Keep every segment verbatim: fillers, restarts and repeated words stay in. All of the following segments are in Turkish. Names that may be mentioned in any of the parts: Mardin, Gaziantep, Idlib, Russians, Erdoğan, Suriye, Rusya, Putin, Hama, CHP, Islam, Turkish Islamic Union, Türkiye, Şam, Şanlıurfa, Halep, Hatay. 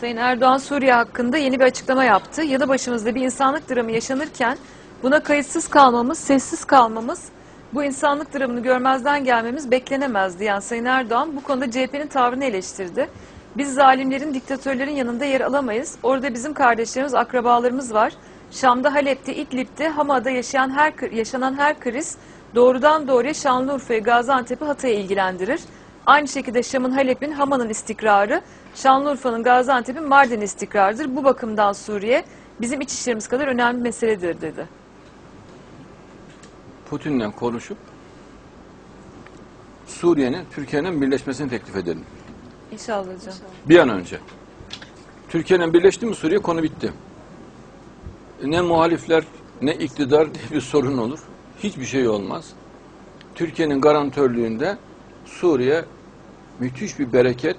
Sayın Erdoğan Suriye hakkında yeni bir açıklama yaptı. Yanı başımızda bir insanlık dramı yaşanırken buna kayıtsız kalmamız, sessiz kalmamız, bu insanlık dramını görmezden gelmemiz beklenemez diyen Sayın Erdoğan bu konuda C H P'nin tavrını eleştirdi. Biz zalimlerin, diktatörlerin yanında yer alamayız. Orada bizim kardeşlerimiz, akrabalarımız var. Şam'da, Halep'te, İdlib'te, Hama'da yaşayan her, yaşanan her kriz doğrudan doğruya Şanlıurfa'yı, Gaziantep'i, Hatay'ı ilgilendirir. Aynı şekilde Şam'ın, Halep'in, Hama'nın istikrarı, Şanlıurfa'nın, Gaziantep'in, Mardin istikrarıdır. Bu bakımdan Suriye bizim iç işlerimiz kadar önemli bir meseledir dedi. Putin'le konuşup Suriye'nin, Türkiye'nin birleşmesini teklif edelim. İnşallah hocam. Bir an önce. Türkiye'nin birleşti mi Suriye konu bitti. Ne muhalifler ne iktidar diye bir sorun olur. Hiçbir şey olmaz. Türkiye'nin garantörlüğünde Suriye müthiş bir bereket,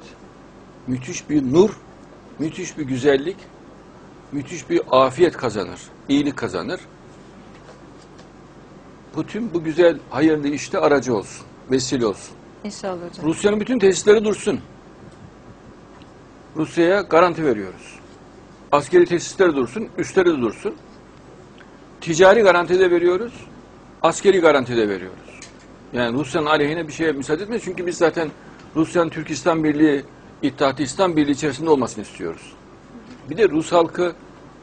müthiş bir nur, müthiş bir güzellik, müthiş bir afiyet kazanır, iyilik kazanır. Putin bu güzel, hayırlı işte aracı olsun, vesile olsun. İnşallah hocam. Rusya'nın bütün tesisleri dursun. Rusya'ya garanti veriyoruz. Askeri tesisleri dursun, üstleri de dursun. Ticari garanti de veriyoruz, askeri garanti de veriyoruz. Yani Rusya'nın aleyhine bir şeye müsaade etmeyiz. Çünkü biz zaten Rusya'nın Türkistan Birliği, İttihat-ı İslam Birliği içerisinde olmasını istiyoruz. Bir de Rus halkı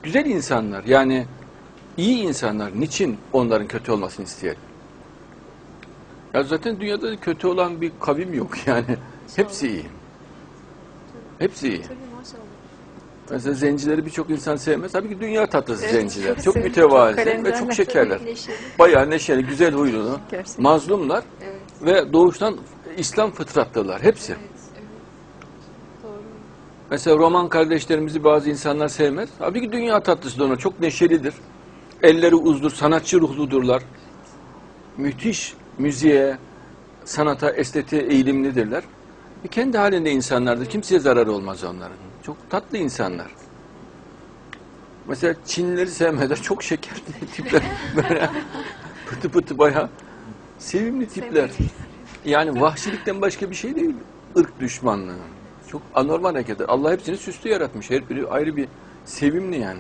güzel insanlar, yani iyi insanlar. Niçin onların kötü olmasını isteyelim? Ya zaten dünyada kötü olan bir kavim yok yani. Hepsi iyi. Hepsi iyi. Mesela zencileri birçok insan sevmez. Tabii ki dünya tatlısı evet, zenciler. Çok, çok mütevazi ve çok şekerler. Neşeli. Bayağı neşeli, güzel huylu. Mazlumlar evet. Ve doğuştan İslam fıtratlılar. Hepsi. Evet, evet. Doğru. Mesela Roman kardeşlerimizi bazı insanlar sevmez. Tabii ki dünya tatlısı da onlar. Çok neşelidir. Elleri uzdur, sanatçı ruhludurlar. Müthiş müziğe, sanata, estetiğe eğilimlidirler. E kendi halinde insanlardır. Kimseye zararı olmaz onların. Çok tatlı insanlar. Mesela Çinlileri sevmeden çok şekerli tipler. Böyle pıtı pıtı bayağı sevimli tipler. Yani vahşilikten başka bir şey değil. Irk düşmanlığı. Çok anormal hareketler. Allah hepsini süslü yaratmış. Her biri ayrı bir sevimli yani.